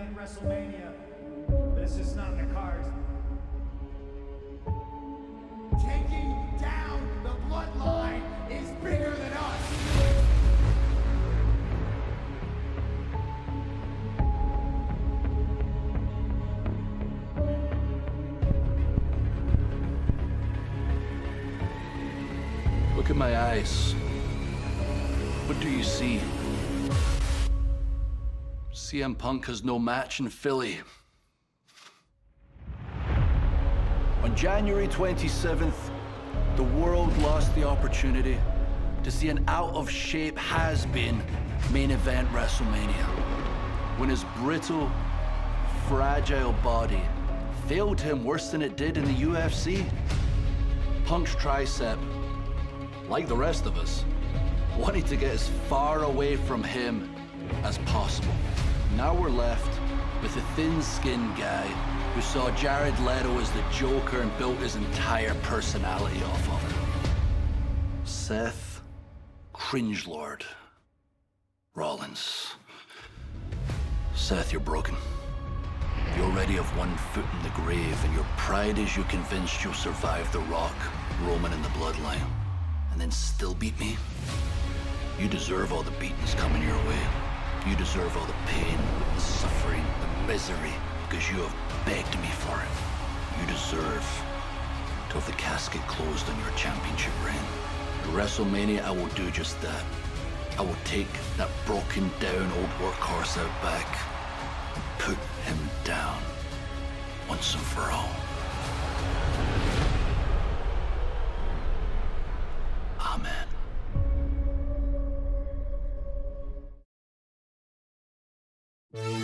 event WrestleMania, but it's just not in the cards. Taking down the Bloodline is bigger than us. Look at my eyes. What do you see? CM Punk has no match in Philly. On January 27th, the world lost the opportunity to see an out-of-shape has-been main event WrestleMania, when his brittle, fragile body failed him worse than it did in the UFC. Punk's tricep, like the rest of us, wanted to get as far away from him as possible. Now we're left with a thin-skinned guy who saw Jared Leto as the Joker and built his entire personality off of him. Seth Cringelord Rollins. Seth, you're broken. You already have one foot in the grave, and your pride is you convinced you'll survive The Rock, Roman, and the Bloodline, and then still beat me? You deserve all the beatings coming your way. You deserve all the pain, the suffering, the misery, because you have begged me for it. You deserve to have the casket closed on your championship reign. At WrestleMania, I will do just that. I will take that broken down old workhorse out back and put him down once and for all. Amen.